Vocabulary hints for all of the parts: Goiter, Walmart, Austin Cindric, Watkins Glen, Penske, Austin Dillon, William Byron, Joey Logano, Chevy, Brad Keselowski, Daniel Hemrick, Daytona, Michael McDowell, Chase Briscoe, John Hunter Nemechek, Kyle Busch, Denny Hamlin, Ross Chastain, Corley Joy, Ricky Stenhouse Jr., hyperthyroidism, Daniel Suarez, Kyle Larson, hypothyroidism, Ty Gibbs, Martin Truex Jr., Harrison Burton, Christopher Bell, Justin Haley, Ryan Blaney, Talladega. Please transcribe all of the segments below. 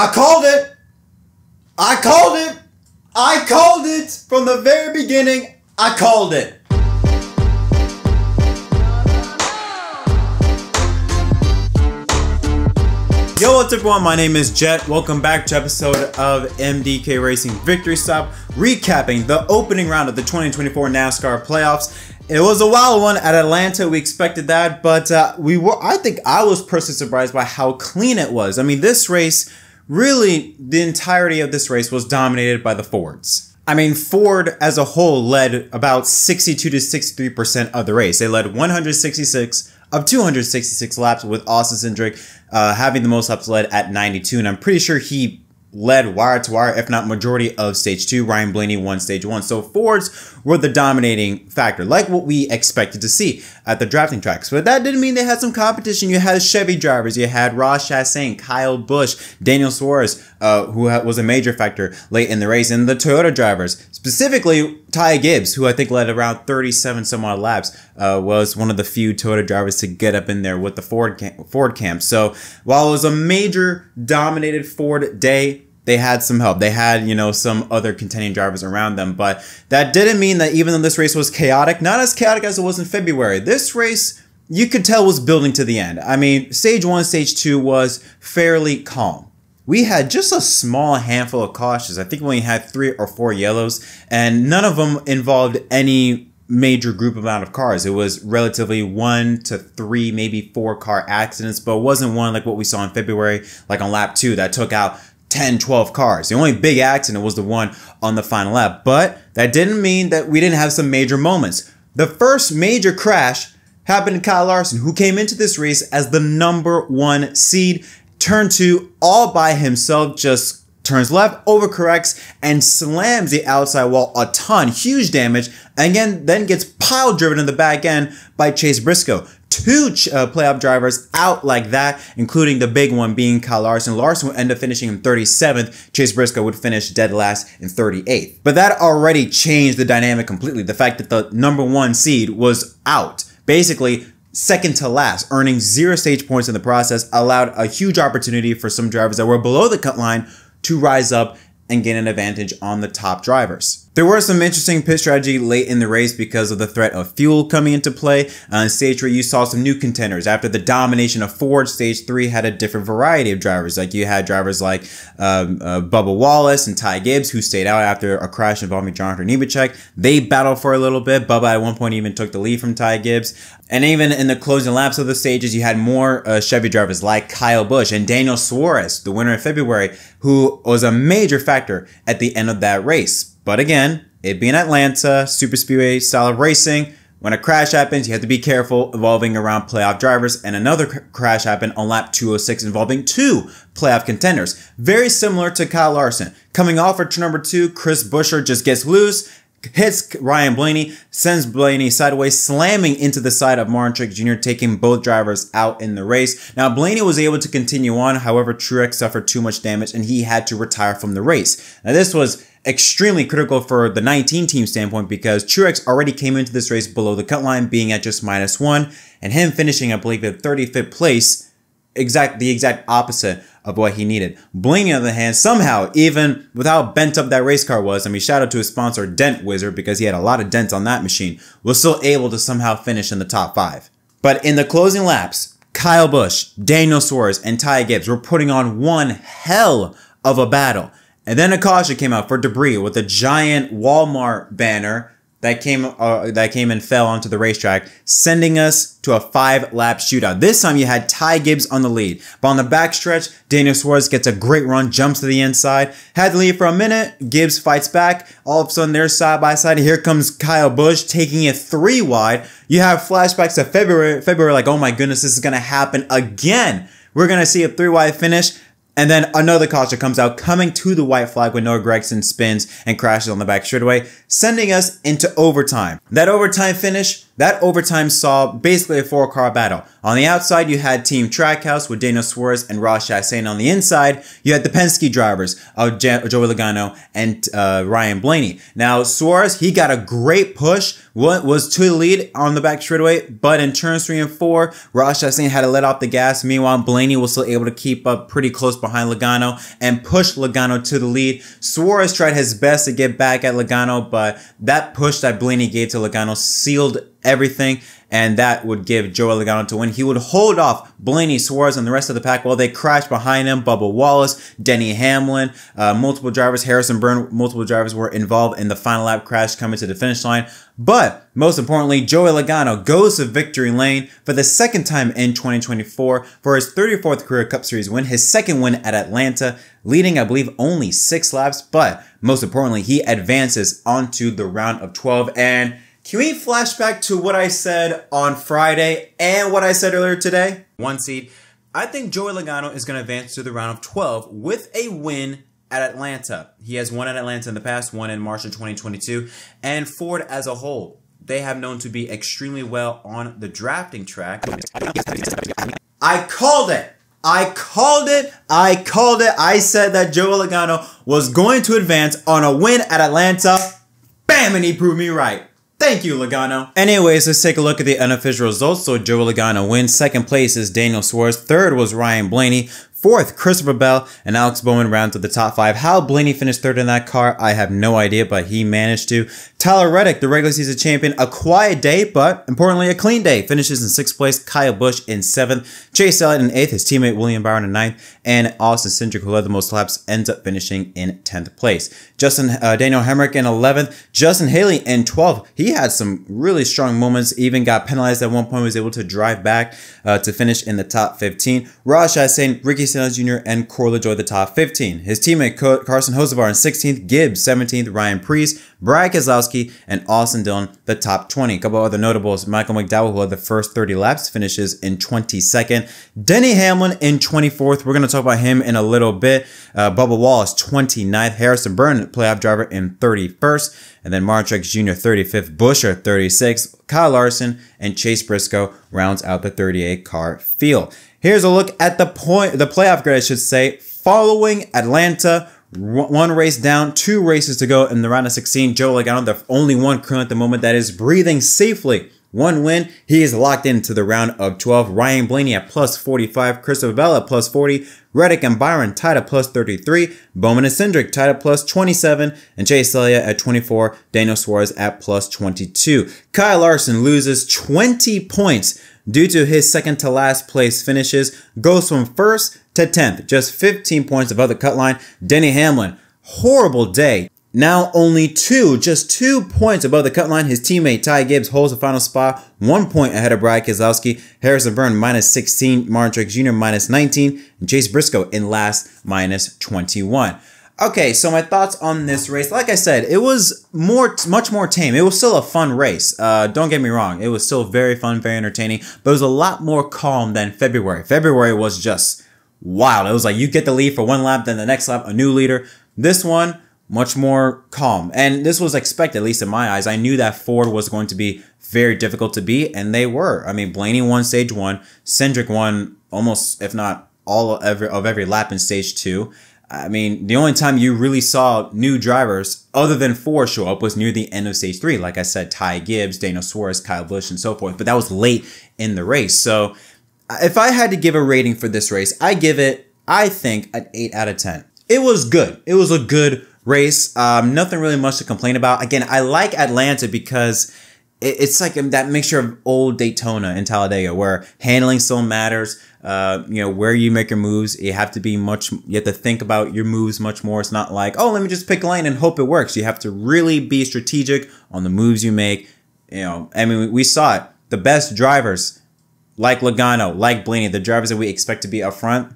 I called it. I called it. I called it from the very beginning. I called it. Yo, what's up, everyone? My name is Jet. Welcome back to episode of MDK Racing Victory Stop, recapping the opening round of the 2024 NASCAR playoffs. It was a wild one at Atlanta. We expected that, but I was personally surprised by how clean it was. I mean, this race, really, the entirety of this race was dominated by the Fords. I mean, Ford as a whole led about 62 to 63% of the race. They led 166 of 266 laps, with Austin Cindric having the most laps led at 92, and I'm pretty sure he led wire to wire, if not majority of stage two. Ryan Blaney won stage one. So Fords were the dominating factor, like what we expected to see at the drafting tracks. But that didn't mean they had some competition. You had Chevy drivers. You had Ross Chastain, Kyle Busch, Daniel Suarez, who was a major factor late in the race, and the Toyota drivers, specifically Ty Gibbs, who I think led around 37 some odd laps, was one of the few Toyota drivers to get up in there with the Ford camp. So while it was a major dominated Ford day, they had some help. They had, you know, some other contending drivers around them, but that didn't mean that even though this race was chaotic, not as chaotic as it was in February, this race you could tell was building to the end. I mean, stage one, stage two was fairly calm. We had just a small handful of cautions. I think we only had 3 or 4 yellows, and none of them involved any major group amount of cars. It was relatively 1 to 3, maybe 4 car accidents, but it wasn't one like what we saw in February, like on lap 2 that took out 10, 12 cars. The only big accident was the one on the final lap, but that didn't mean that we didn't have some major moments. The first major crash happened to Kyle Larson, who came into this race as the #1 seed. Turn 2 all by himself, just turns left, overcorrects, and slams the outside wall a ton. Huge damage. And again, then gets pile driven in the back end by Chase Briscoe. 2 playoff drivers out like that, including the big one being Kyle Larson. Larson would end up finishing in 37th. Chase Briscoe would finish dead last in 38th. But that already changed the dynamic completely. The fact that the #1 seed was out, basically second to last, earning 0 stage points in the process, allowed a huge opportunity for some drivers that were below the cut line to rise up and gain an advantage on the top drivers. There were some interesting pit strategy late in the race because of the threat of fuel coming into play. On stage 3, you saw some new contenders. After the domination of Ford, stage 3 had a different variety of drivers. Like you had drivers like Bubba Wallace and Ty Gibbs, who stayed out after a crash involving John Hunter Nemechek. They battled for a little bit. Bubba at one point even took the lead from Ty Gibbs. And even in the closing laps of the stages, you had more Chevy drivers like Kyle Busch and Daniel Suarez, the winner in February, who was a major factor at the end of that race. But again, it being Atlanta, super speedway style of racing, when a crash happens, you have to be careful involving around playoff drivers. And another crash happened on lap 206 involving 2 playoff contenders. Very similar to Kyle Larson. Coming off for turn #2, Chris Buescher just gets loose, hits Ryan Blaney, sends Blaney sideways, slamming into the side of Martin Truex Jr., taking both drivers out in the race. Now, Blaney was able to continue on. However, Truex suffered too much damage, and he had to retire from the race. Now, this was extremely critical for the 19-team standpoint because Truex already came into this race below the cut line, being at just -1, and him finishing, I believe, at 35th place, the exact opposite of what he needed. Blaney, on the other hand, somehow, even without how bent up that race car was, I mean, shout out to his sponsor, Dent Wizard, because he had a lot of dents on that machine, was still able to somehow finish in the top 5. But in the closing laps, Kyle Busch, Daniel Suarez, and Ty Gibbs were putting on one hell of a battle. And then a caution came out for debris with a giant Walmart banner that came and fell onto the racetrack, sending us to a 5-lap shootout. This time you had Ty Gibbs on the lead, but on the backstretch, Daniel Suarez gets a great run, jumps to the inside, had the lead for a minute, Gibbs fights back, all of a sudden they're side by side, here comes Kyle Busch taking it 3 wide. You have flashbacks to February like, oh my goodness, this is gonna happen again. We're gonna see a 3-wide finish. And then another caution comes out, coming to the white flag when Noah Gregson spins and crashes on the back straightaway, sending us into overtime. That overtime finish That overtime saw basically a four-car battle. On the outside, you had Team Trackhouse with Daniel Suarez and Ross Chastain. On the inside, you had the Penske drivers of Joey Logano and Ryan Blaney. Now, Suarez, he got a great push, was to the lead on the back straightaway, but in turns 3 and 4, Ross Chastain had to let off the gas. Meanwhile, Blaney was still able to keep up pretty close behind Logano and push Logano to the lead. Suarez tried his best to get back at Logano, but that push that Blaney gave to Logano sealed everything, and that would give Joey Logano to win. He would hold off Blaney, Suarez, and the rest of the pack while they crashed behind him. Bubba Wallace, Denny Hamlin, multiple drivers, Harrison Burton, multiple drivers were involved in the final lap crash coming to the finish line. But most importantly, Joey Logano goes to victory lane for the second time in 2024 for his 34th career Cup Series win, his second win at Atlanta, leading, I believe, only 6 laps. But most importantly, he advances onto the round of 12. And can we flash back to what I said on Friday and what I said earlier today? 1 seed. I think Joey Logano is going to advance to the round of 12 with a win at Atlanta. He has won at Atlanta in the past, one in March of 2022. And Ford as a whole, they have known to be extremely well on the drafting track. I called it. I called it. I called it. I said that Joey Logano was going to advance on a win at Atlanta. Bam! And he proved me right. Thank you, Logano. Anyways, let's take a look at the unofficial results. So Joey Logano wins. Second place is Daniel Suarez. Third was Ryan Blaney. Fourth, Christopher Bell and Alex Bowman round to the top 5. How Blaney finished third in that car, I have no idea, but he managed to. Tyler Reddick, the regular season champion, a quiet day, but importantly, a clean day. Finishes in 6th place. Kyle Busch in 7th. Chase Elliott in 8th. His teammate William Byron in 9th. And Austin Cindric, who led the most laps, ends up finishing in 10th place. Daniel Hemrick in 11th. Justin Haley in 12th. He had some really strong moments. Even got penalized at one point. Was able to drive back to finish in the top 15. Ross Chastain, Ricky Stenhouse Jr. and Corley Joy the top 15. His teammate Carson Hosevar in 16th, Gibbs 17th, Ryan Preece, Brad Keselowski, and Austin Dillon the top 20. A couple other notables, Michael McDowell, who had the first 30 laps, finishes in 22nd. Denny Hamlin in 24th. We're going to talk about him in a little bit. Bubba Wallace 29th, Harrison Burton, playoff driver, in 31st. And then Martin Truex Jr. 35th, Buescher 36th, Kyle Larson, and Chase Briscoe rounds out the 38-car field. Here's a look at the playoff grid, I should say. Following Atlanta, 1 race down, 2 races to go in the round of 16. Joey Logano, the only one currently at the moment that is breathing safely. 1 win, he is locked into the round of 12. Ryan Blaney at +45, Christopher Bell at +40, Reddick and Byron tied at +33, Bowman and Cindric tied at +27, and Chase Elliott at 24, Daniel Suarez at +22. Kyle Larson loses 20 points due to his second to last place finishes, goes from 1st to 10th, just 15 points above the cut line. Denny Hamlin, horrible day. Now only just 2 points above the cut line. His teammate Ty Gibbs holds the final spot, 1 point ahead of Brad Keselowski. Harrison Burton -16, Martin Truex Jr. -19, and Chase Briscoe in last -21. Okay, so my thoughts on this race. Like I said, it was much more tame. It was still a fun race. Don't get me wrong. It was still very fun, very entertaining, but it was a lot more calm than February. February was just wild. It was like you get the lead for 1 lap, then the next lap, a new leader. This one, much more calm. And this was expected, at least in my eyes. I knew that Ford was going to be very difficult to beat, and they were. I mean, Blaney won stage 1. Cindric won almost, if not all of every lap in stage 2. I mean, the only time you really saw new drivers other than Ford show up was near the end of stage 3. Like I said, Ty Gibbs, Daniel Suarez, Kyle Busch, and so forth. But that was late in the race. So if I had to give a rating for this race, I give it, I think, an 8 out of 10. It was good. It was a good race. Nothing really much to complain about. Again, I like Atlanta because it's like that mixture of old Daytona and Talladega where handling still matters. You know, where you make your moves, you have to think about your moves much more. It's not like, oh, let me just pick lane and hope it works. You have to really be strategic on the moves you make. You know, I mean, we saw it. The best drivers like Logano, like Blaney, the drivers that we expect to be up front,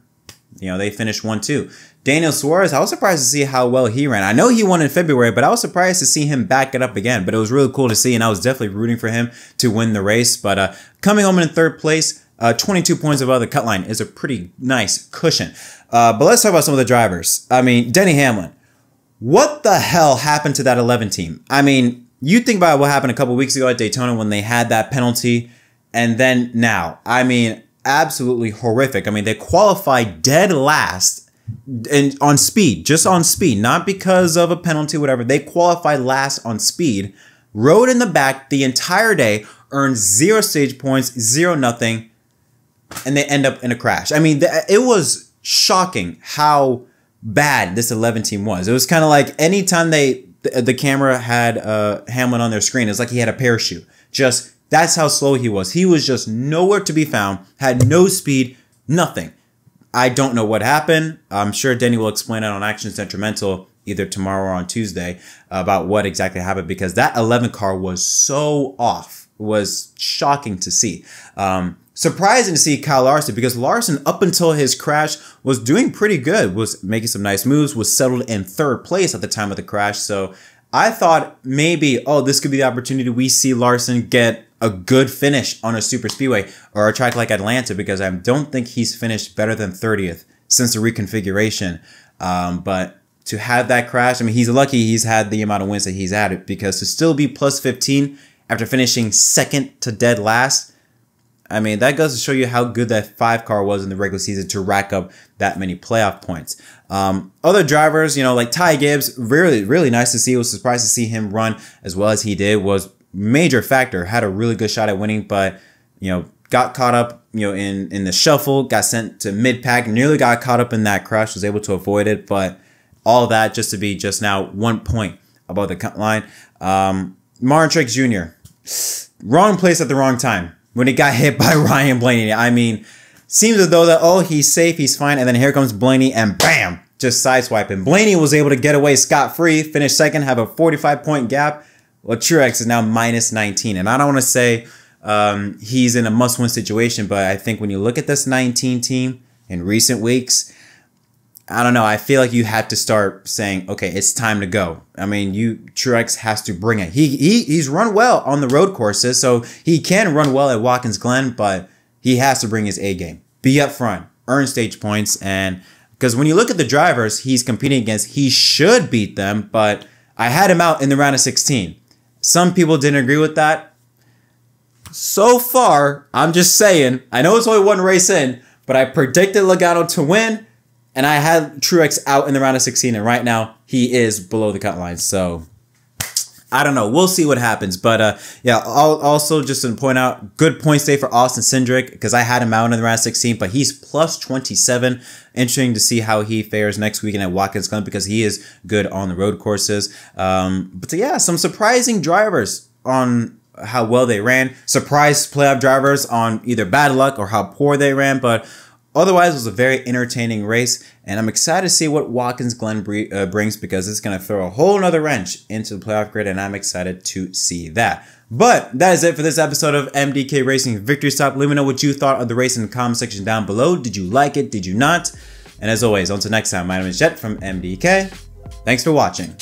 you know, they finished 1-2. Daniel Suarez, I was surprised to see how well he ran. I know he won in February, but I was surprised to see him back it up again. But it was really cool to see, and I was definitely rooting for him to win the race. But coming home in 3rd place, 22 points above the cut line is a pretty nice cushion. But let's talk about some of the drivers. I mean, Denny Hamlin. What the hell happened to that 11 team? I mean, you think about what happened a couple weeks ago at Daytona when they had that penalty, and then now. I mean, absolutely horrific. I mean, they qualified dead last and on speed, just on speed, not because of a penalty, whatever. They qualified last on speed, rode in the back the entire day, earned 0 stage points, 0 nothing, and they end up in a crash. I mean, it was shocking how bad this 11 team was. It was kind of like anytime the camera had Hamlin on their screen, it's like he had a parachute. Just that's how slow he was. He was just nowhere to be found, had no speed, nothing. I don't know what happened. I'm sure Denny will explain it on Action Sentimental either tomorrow or on Tuesday about what exactly happened, because that 11 car was so off. It was shocking to see. Surprising to see Kyle Larson, because Larson, up until his crash, was doing pretty good, was making some nice moves, was settled in 3rd place at the time of the crash. So I thought maybe, oh, this could be the opportunity we see Larson get a good finish on a super speedway or a track like Atlanta, because I don't think he's finished better than 30th since the reconfiguration. But to have that crash, I mean, he's lucky he's had the amount of wins that he's had, because to still be plus 15 after finishing 2nd to dead last, I mean, that goes to show you how good that 5 car was in the regular season to rack up that many playoff points. Other drivers, you know, like Ty Gibbs, really, really nice to see. I was surprised to see him run as well as he did. Was major factor. Had a really good shot at winning, but, you know, got caught up, you know, in the shuffle, got sent to mid-pack, nearly got caught up in that crash, was able to avoid it. But all that just to be just now 1 point above the cut line. Martin Truex Jr., wrong place at the wrong time when he got hit by Ryan Blaney. I mean, seems as though that, oh, he's safe, he's fine, and then here comes Blaney, and bam, just sideswiping. Blaney was able to get away scot-free, finish 2nd, have a 45-point gap. Well, Truex is now minus 19, and I don't want to say he's in a must-win situation, but I think when you look at this 19 team in recent weeks, I don't know, I feel like you have to start saying, okay, it's time to go. I mean, Truex has to bring it. He's run well on the road courses, so he can run well at Watkins Glen, but he has to bring his A game. Be up front, earn stage points, and because when you look at the drivers he's competing against, he should beat them, but I had him out in the round of 16. Some people didn't agree with that. So far, I'm just saying, I know it's only 1 race in, but I predicted Logano to win, and I had Truex out in the round of 16, and right now he is below the cut line. So I don't know. We'll see what happens. But yeah, I'll also just to point out, good points day for Austin Cindric, because I had him out in the round of 16, but he's plus 27. Interesting to see how he fares next weekend at Watkins Glen, because he is good on the road courses. But so yeah, some surprising drivers on how well they ran. Surprised playoff drivers on either bad luck or how poor they ran, but otherwise, it was a very entertaining race, and I'm excited to see what Watkins Glen brings, because it's going to throw a whole nother wrench into the playoff grid, and I'm excited to see that. But that is it for this episode of MDK Racing Victory Stop. Let me know what you thought of the race in the comment section down below. Did you like it? Did you not? And as always, until next time, my name is Jet from MDK. Thanks for watching.